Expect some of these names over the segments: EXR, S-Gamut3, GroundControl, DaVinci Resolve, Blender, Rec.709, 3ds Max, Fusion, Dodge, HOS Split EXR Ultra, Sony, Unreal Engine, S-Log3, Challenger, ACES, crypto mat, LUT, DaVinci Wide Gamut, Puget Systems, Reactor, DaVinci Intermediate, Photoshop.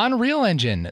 Unreal Engine.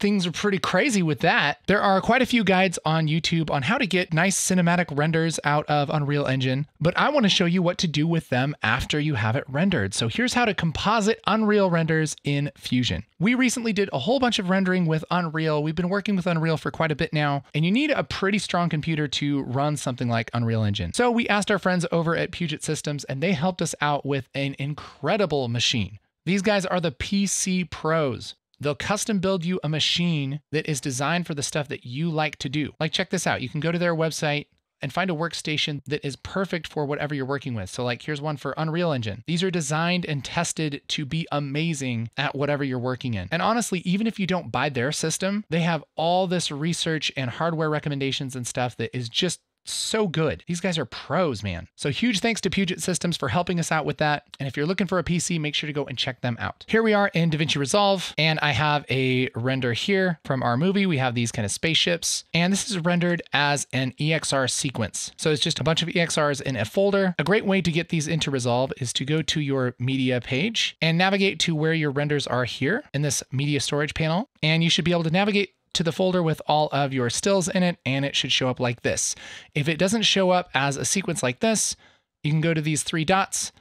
Things are pretty crazy with that. There are quite a few guides on YouTube on how to get nice cinematic renders out of Unreal Engine, but I want to show you what to do with them after you have it rendered. So here's how to composite Unreal renders in Fusion. We recently did a whole bunch of rendering with Unreal. We've been working with Unreal for quite a bit now, and you need a pretty strong computer to run something like Unreal Engine. So we asked our friends over at Puget Systems, and they helped us out with an incredible machine. These guys are the PC pros. They'll custom build you a machine that is designed for the stuff that you like to do. Like, check this out. You can go to their website and find a workstation that is perfect for whatever you're working with. So like, here's one for Unreal Engine. These are designed and tested to be amazing at whatever you're working in. And honestly, even if you don't buy their system, they have all this research and hardware recommendations and stuff that is just so good. These guys are pros, man. So huge thanks to Puget Systems for helping us out with that. And if you're looking for a PC, make sure to go and check them out. Here we are in DaVinci Resolve, and I have a render here from our movie. We have these kind of spaceships, and this is rendered as an EXR sequence. So it's just a bunch of EXRs in a folder. A great way to get these into Resolve is to go to your media page and navigate to where your renders are here in this media storage panel. And you should be able to navigate to the folder with all of your stills in it, and it should show up like this. If it doesn't show up as a sequence like this, you can go to these three dots,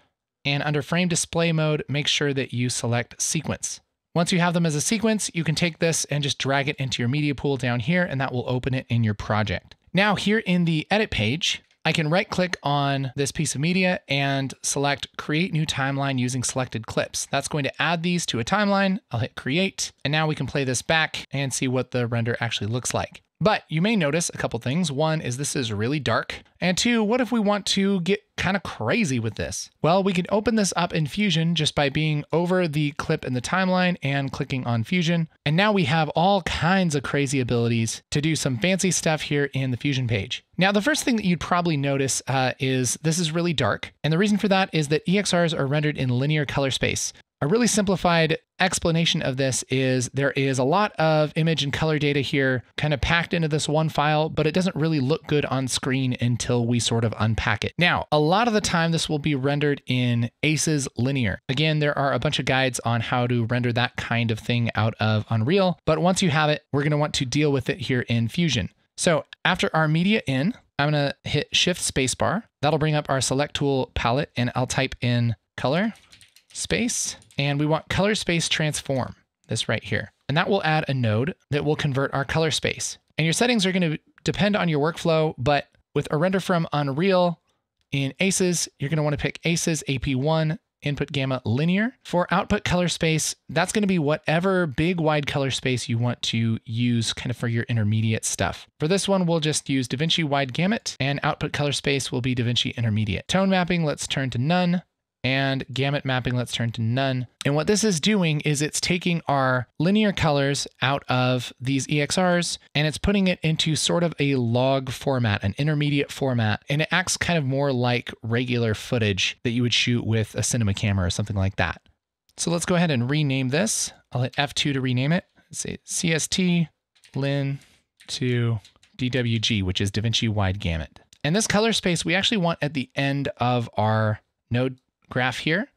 and under frame display mode, make sure that you select sequence. Once you have them as a sequence, you can take this and just drag it into your media pool down here, and that will open it in your project. Now here in the edit page, I can right click on this piece of media and select create new timeline using selected clips. That's going to add these to a timeline. I'll hit create, and now we can play this back and see what the render actually looks like. But you may notice a couple things. One is this is really dark, and two, what if we want to get kind of crazy with this? Well, we can open this up in Fusion just by being over the clip in the timeline and clicking on Fusion. And now we have all kinds of crazy abilities to do some fancy stuff here in the Fusion page. Now, the first thing that you'd probably notice is this is really dark. And the reason for that is that EXRs are rendered in linear color space. A really simplified explanation of this is there is a lot of image and color data here kind of packed into this one file, but it doesn't really look good on screen until we sort of unpack it. Now, a lot of the time this will be rendered in ACES linear. Again, there are a bunch of guides on how to render that kind of thing out of Unreal, but once you have it, we're going to want to deal with it here in Fusion. So after our media in, I'm going to hit shift spacebar. That'll bring up our select tool palette, and I'll type in color space, and we want color space transform, this right here. And that will add a node that will convert our color space. And your settings are going to depend on your workflow, but with a render from Unreal in ACES, you're going to want to pick ACES AP1 input gamma linear. For output color space, that's going to be whatever big wide color space you want to use kind of for your intermediate stuff. For this one, we'll just use DaVinci Wide Gamut, and output color space will be DaVinci Intermediate. Tone mapping, let's turn to none. And gamut mapping, let's turn to none. And what this is doing is it's taking our linear colors out of these EXRs, and it's putting it into sort of a log format, an intermediate format, and it acts kind of more like regular footage that you would shoot with a cinema camera or something like that. So let's go ahead and rename this. I'll hit F2 to rename it. Let's say CST Lin to DWG, which is DaVinci Wide Gamut. And this color space we actually want at the end of our node graph here,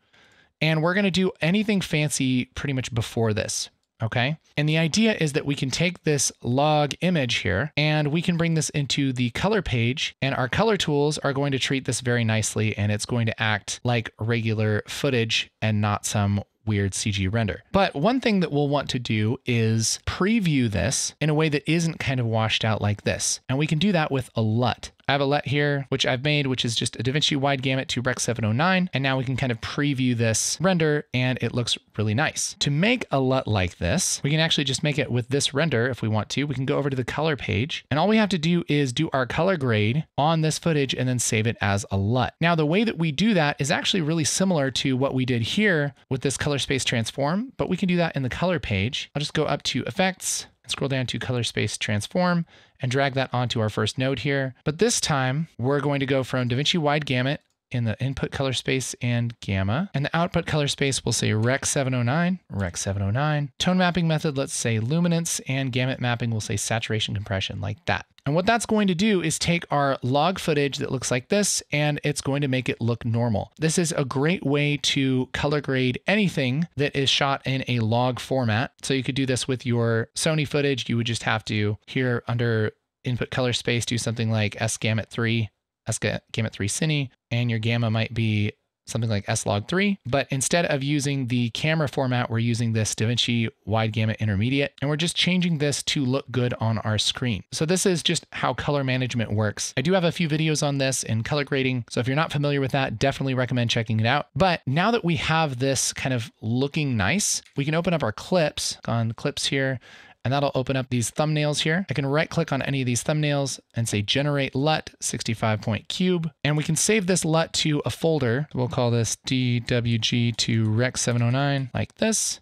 and we're going to do anything fancy pretty much before this. Okay. And the idea is that we can take this log image here and we can bring this into the color page, and our color tools are going to treat this very nicely, and it's going to act like regular footage and not some weird CG render. But one thing that we'll want to do is preview this in a way that isn't kind of washed out like this. And we can do that with a LUT. I have a LUT here, which I've made, which is just a DaVinci Wide Gamut to Rec.709. And now we can kind of preview this render, and it looks really nice. To make a LUT like this, we can actually just make it with this render if we want to. We can go over to the color page, and all we have to do is do our color grade on this footage and then save it as a LUT. Now, the way that we do that is actually really similar to what we did here with this color space transform, but we can do that in the color page. I'll just go up to effects, scroll down to color space transform, and drag that onto our first node here. But this time we're going to go from DaVinci Wide Gamut in the input color space and gamma. And the output color space, we'll say Rec.709, Rec.709. Tone mapping method, let's say luminance, and gamut mapping, we'll say saturation compression, like that. And what that's going to do is take our log footage that looks like this, and it's going to make it look normal. This is a great way to color grade anything that is shot in a log format. So you could do this with your Sony footage. You would just have to, here under input color space, do something like S-Gamut3, S-Gamut3.Cine, and your gamma might be something like S-Log3. But instead of using the camera format, we're using this DaVinci Wide Gamut Intermediate, and we're just changing this to look good on our screen. So this is just how color management works. I do have a few videos on this in color grading, so if you're not familiar with that, definitely recommend checking it out. But now that we have this kind of looking nice, we can open up our clips, on clips here, and that'll open up these thumbnails here. I can right click on any of these thumbnails and say generate LUT 65 point cube. And we can save this LUT to a folder. We'll call this DWG to Rec.709 like this.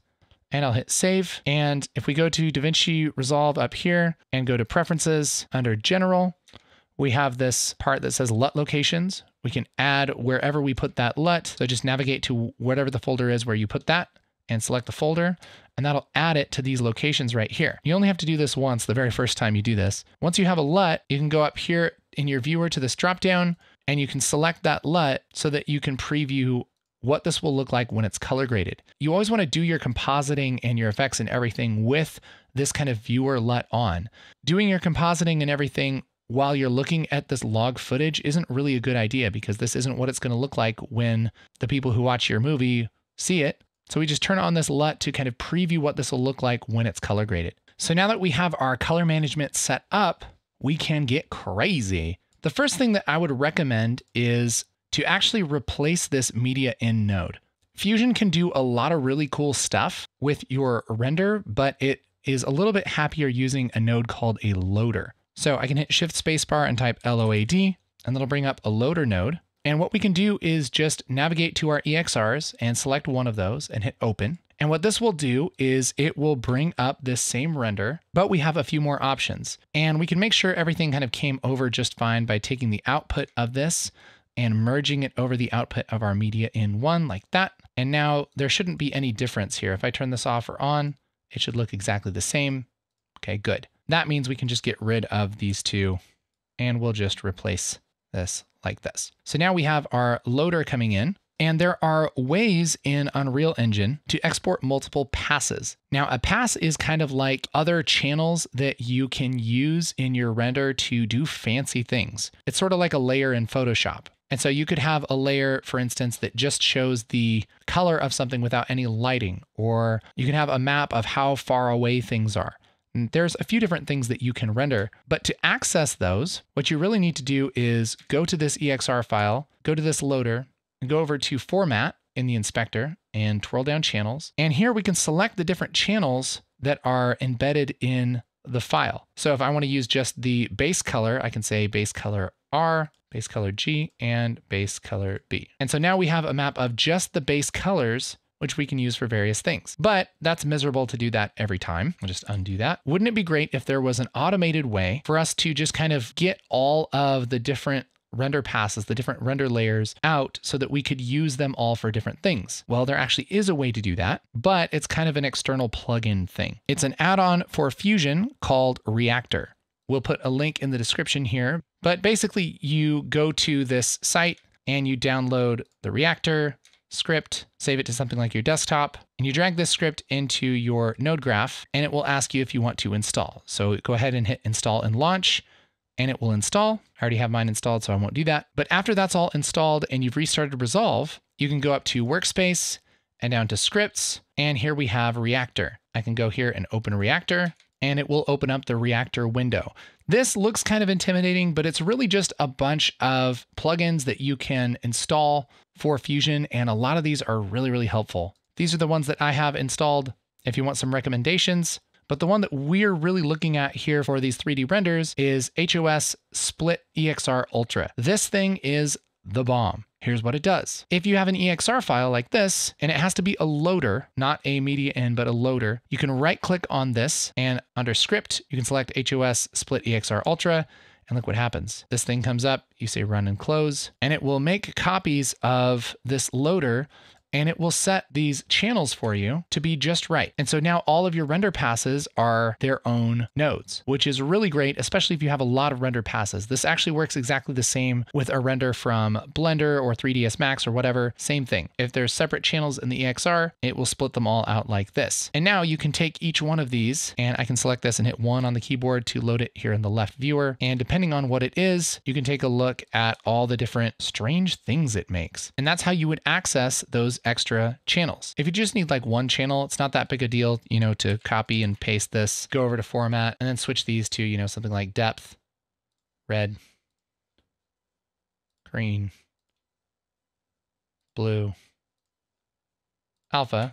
And I'll hit save. And if we go to DaVinci Resolve up here and go to preferences under general, we have this part that says LUT locations. We can add wherever we put that LUT. So just navigate to whatever the folder is where you put that and select the folder, and that'll add it to these locations right here. You only have to do this once, the very first time you do this. Once you have a LUT, you can go up here in your viewer to this dropdown, and you can select that LUT so that you can preview what this will look like when it's color graded. You always want to do your compositing and your effects and everything with this kind of viewer LUT on. Doing your compositing and everything while you're looking at this log footage isn't really a good idea, because this isn't what it's going to look like when the people who watch your movie see it. So we just turn on this LUT to kind of preview what this will look like when it's color graded. So now that we have our color management set up, we can get crazy. The first thing that I would recommend is to actually replace this media in node. Fusion can do a lot of really cool stuff with your render, but it is a little bit happier using a node called a loader. So I can hit shift spacebar and type LOAD, and that'll bring up a loader node. And what we can do is just navigate to our EXRs and select one of those and hit open. And what this will do is it will bring up this same render, but we have a few more options. And we can make sure everything kind of came over just fine by taking the output of this and merging it over the output of our media in one like that. And now there shouldn't be any difference here. If I turn this off or on, it should look exactly the same. Okay, good. That means we can just get rid of these two, and we'll just replace this like this. So now we have our loader coming in, and there are ways in Unreal Engine to export multiple passes. Now a pass is kind of like other channels that you can use in your render to do fancy things. It's sort of like a layer in Photoshop. And so you could have a layer, for instance, that just shows the color of something without any lighting, or you can have a map of how far away things are. There's a few different things that you can render, but to access those, what you really need to do is go to this EXR file, go to this loader, and go over to Format in the inspector and twirl down Channels. And here we can select the different channels that are embedded in the file. So if I want to use just the base color, I can say base color R, base color G, and base color B. And so now we have a map of just the base colors, which we can use for various things. But that's miserable to do that every time. We'll just undo that. Wouldn't it be great if there was an automated way for us to just kind of get all of the different render passes, the different render layers out, so that we could use them all for different things? Well, there actually is a way to do that, but it's kind of an external plugin thing. It's an add-on for Fusion called Reactor. We'll put a link in the description here, but basically you go to this site and you download the Reactor script, save it to something like your desktop, and you drag this script into your node graph, and it will ask you if you want to install. So go ahead and hit install and launch, and it will install. I already have mine installed, so I won't do that. But after that's all installed and you've restarted Resolve, you can go up to workspace and down to scripts, and here we have Reactor. I can go here and open Reactor, and it will open up the Reactor window. This looks kind of intimidating, but it's really just a bunch of plugins that you can install for Fusion, and a lot of these are really, really helpful. These are the ones that I have installed if you want some recommendations, but the one that we're really looking at here for these 3D renders is HOS Split EXR Ultra. This thing is the bomb. Here's what it does. If you have an EXR file like this, and it has to be a loader, not a media in, but a loader, you can right click on this, and under script, you can select HOS Split EXR Ultra, and look what happens. This thing comes up, you say run and close, and it will make copies of this loader, and it will set these channels for you to be just right. And so now all of your render passes are their own nodes, which is really great, especially if you have a lot of render passes. This actually works exactly the same with a render from Blender or 3ds Max or whatever, same thing. If there's separate channels in the EXR, it will split them all out like this. And now you can take each one of these, and I can select this and hit 1 on the keyboard to load it here in the left viewer. And depending on what it is, you can take a look at all the different strange things it makes. And that's how you would access those extra channels. If you just need like one channel, it's not that big a deal, you know, to copy and paste this, go over to format, and then switch these to, you know, something like depth, red, green, blue, alpha,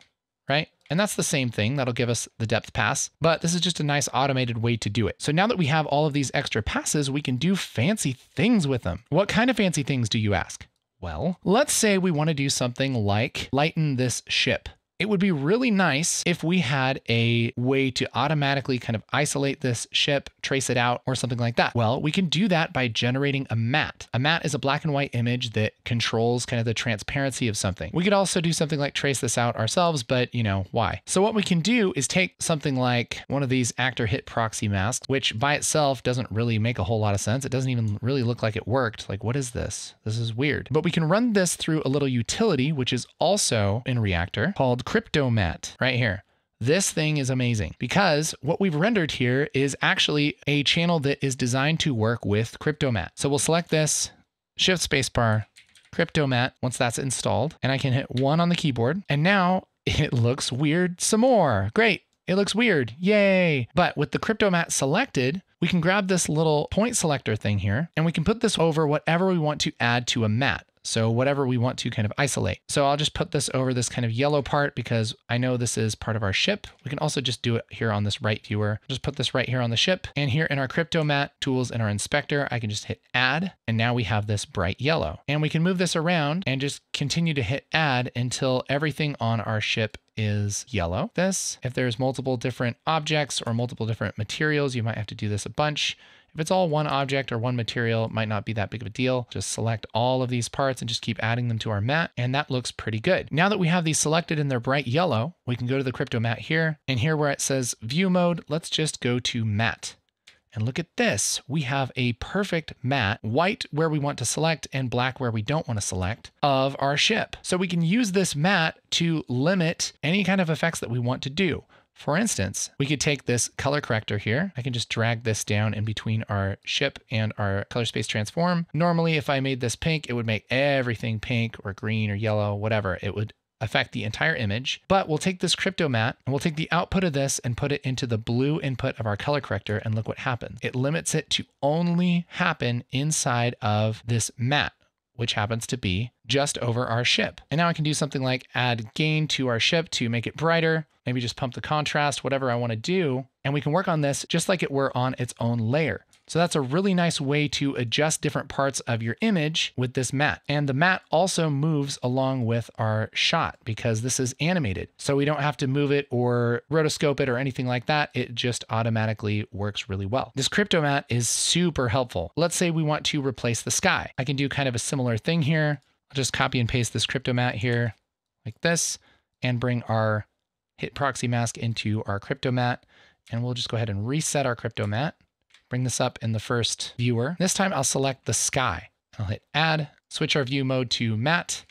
right? And that's the same thing. That'll give us the depth pass, but this is just a nice automated way to do it. So now that we have all of these extra passes, we can do fancy things with them. What kind of fancy things do you ask? Well, let's say we want to do something like lighten this ship. It would be really nice if we had a way to automatically kind of isolate this ship, trace it out, or something like that. Well, we can do that by generating a mat. A mat is a black and white image that controls kind of the transparency of something. We could also do something like trace this out ourselves, but you know, why? So what we can do is take something like one of these actor hit proxy masks, which by itself doesn't really make a whole lot of sense. It doesn't even really look like it worked. Like, what is this? This is weird. But we can run this through a little utility, which is also in Reactor called crypto mat right here. This thing is amazing because what we've rendered here is actually a channel that is designed to work with crypto mat. So we'll select this, shift spacebar, crypto mat, once that's installed, and I can hit 1 on the keyboard, and now it looks weird some more. Great. It looks weird. Yay. But with the crypto mat selected, we can grab this little point selector thing here, and we can put this over whatever we want to add to a mat. So whatever we want to kind of isolate. So I'll just put this over this kind of yellow part because I know this is part of our ship. We can also just do it here on this right viewer. Just put this right here on the ship, and here in our crypto mat tools in our inspector, I can just hit add. And now we have this bright yellow, and we can move this around and just continue to hit add until everything on our ship is yellow. This, if there's multiple different objects or multiple different materials, you might have to do this a bunch. If it's all one object or one material, it might not be that big of a deal. Just select all of these parts and just keep adding them to our mat. And that looks pretty good. Now that we have these selected and they're bright yellow, we can go to the crypto mat here, and here where it says view mode, let's just go to mat. And look at this, we have a perfect mat, white where we want to select and black where we don't want to select, of our ship. So we can use this mat to limit any kind of effects that we want to do. For instance, we could take this color corrector here. I can just drag this down in between our ship and our color space transform. Normally, if I made this pink, it would make everything pink or green or yellow, whatever. It would affect the entire image, but we'll take this crypto mat and we'll take the output of this and put it into the blue input of our color corrector, and look what happens. It limits it to only happen inside of this mat, which happens to be just over our ship. And now I can do something like add gain to our ship to make it brighter, maybe just pump the contrast, whatever I want to do. And we can work on this just like it were on its own layer. So that's a really nice way to adjust different parts of your image with this mat. And the mat also moves along with our shot because this is animated. So we don't have to move it or rotoscope it or anything like that. It just automatically works really well. This crypto mat is super helpful. Let's say we want to replace the sky. I can do kind of a similar thing here. I'll just copy and paste this crypto mat here like this and bring our hit proxy mask into our crypto mat. And we'll just go ahead and reset our crypto mat. Bring this up in the first viewer. This time I'll select the sky. I'll hit add, switch our view mode to mat,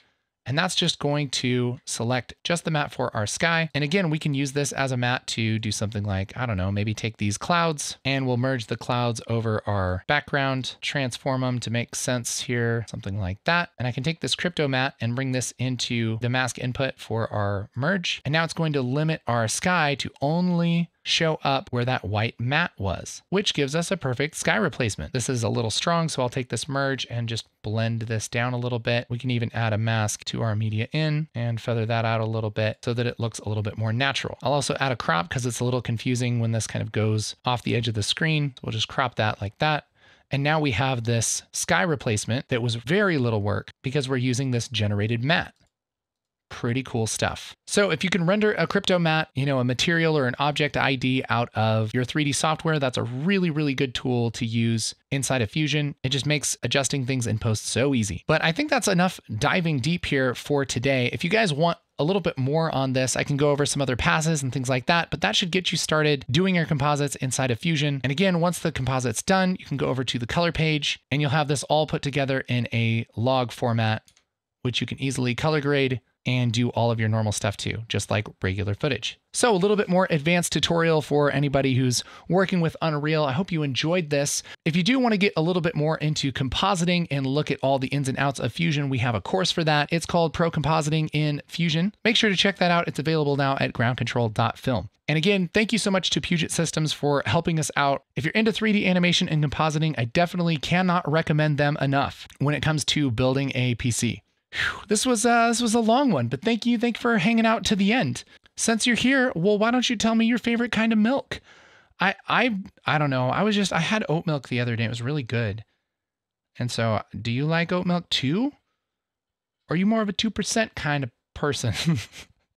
and that's just going to select just the mat for our sky. And again, we can use this as a mat to do something like, I don't know, maybe take these clouds and we'll merge the clouds over our background, transform them to make sense here, something like that. And I can take this crypto mat and bring this into the mask input for our merge. And now it's going to limit our sky to only show up where that white mat was, which gives us a perfect sky replacement. This is a little strong, so I'll take this merge and just blend this down a little bit. We can even add a mask to our media in and feather that out a little bit so that it looks a little bit more natural. I'll also add a crop because it's a little confusing when this kind of goes off the edge of the screen. So we'll just crop that like that. And now we have this sky replacement that was very little work because we're using this generated mat. pretty cool stuff. So if you can render a crypto mat, you know, a material or an object ID out of your 3D software, that's a really, really good tool to use inside of Fusion. It just makes adjusting things in post so easy. But I think that's enough diving deep here for today. If you guys want a little bit more on this, I can go over some other passes and things like that, but that should get you started doing your composites inside of Fusion. And again, once the composite's done, you can go over to the color page and you'll have this all put together in a log format, which you can easily color grade and do all of your normal stuff too, just like regular footage. So a little bit more advanced tutorial for anybody who's working with Unreal. I hope you enjoyed this. If you do want to get a little bit more into compositing and look at all the ins and outs of Fusion, we have a course for that. It's called Pro Compositing in Fusion. Make sure to check that out. It's available now at groundcontrol.film. And again, thank you so much to Puget Systems for helping us out. If you're into 3D animation and compositing, I definitely cannot recommend them enough when it comes to building a PC. This was a long one, but thank you. Thank you for hanging out to the end. Since you're here, well, why don't you tell me your favorite kind of milk? I don't know. I had oat milk the other day. It was really good. And so do you like oat milk too? Or are you more of a 2% kind of person?